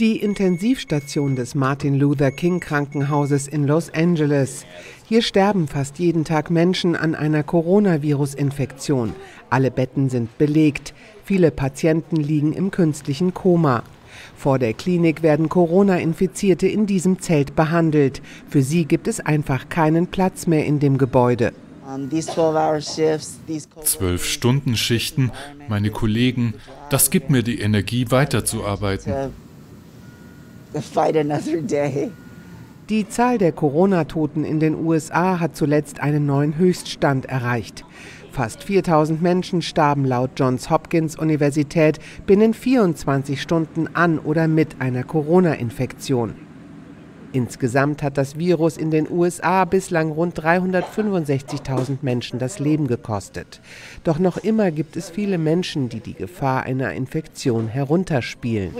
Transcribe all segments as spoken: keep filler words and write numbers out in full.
Die Intensivstation des Martin Luther King Krankenhauses in Los Angeles. Hier sterben fast jeden Tag Menschen an einer Coronavirus-Infektion. Alle Betten sind belegt. Viele Patienten liegen im künstlichen Koma. Vor der Klinik werden Corona-Infizierte in diesem Zelt behandelt. Für sie gibt es einfach keinen Platz mehr in dem Gebäude. Zwölf-Stunden-Schichten, meine Kollegen, das gibt mir die Energie, weiterzuarbeiten. Die Zahl der Corona-Toten in den U S A hat zuletzt einen neuen Höchststand erreicht. Fast viertausend Menschen starben laut Johns Hopkins Universität binnen vierundzwanzig Stunden an oder mit einer Corona-Infektion. Insgesamt hat das Virus in den U S A bislang rund dreihundertfünfundsechzigtausend Menschen das Leben gekostet. Doch noch immer gibt es viele Menschen, die die Gefahr einer Infektion herunterspielen.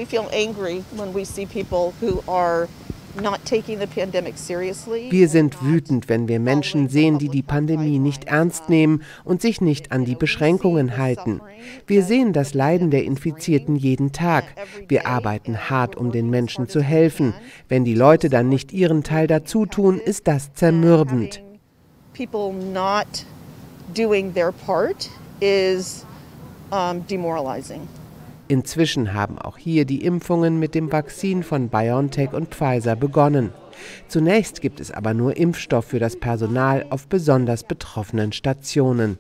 Wir sind wütend, wenn wir Menschen sehen, die die Pandemie nicht ernst nehmen und sich nicht an die Beschränkungen halten. Wir sehen das Leiden der Infizierten jeden Tag. Wir arbeiten hart, um den Menschen zu helfen. Wenn die Leute dann nicht ihren Teil dazu tun, ist das zermürbend. Inzwischen haben auch hier die Impfungen mit dem Vakzin von BioNTech und Pfizer begonnen. Zunächst gibt es aber nur Impfstoff für das Personal auf besonders betroffenen Stationen.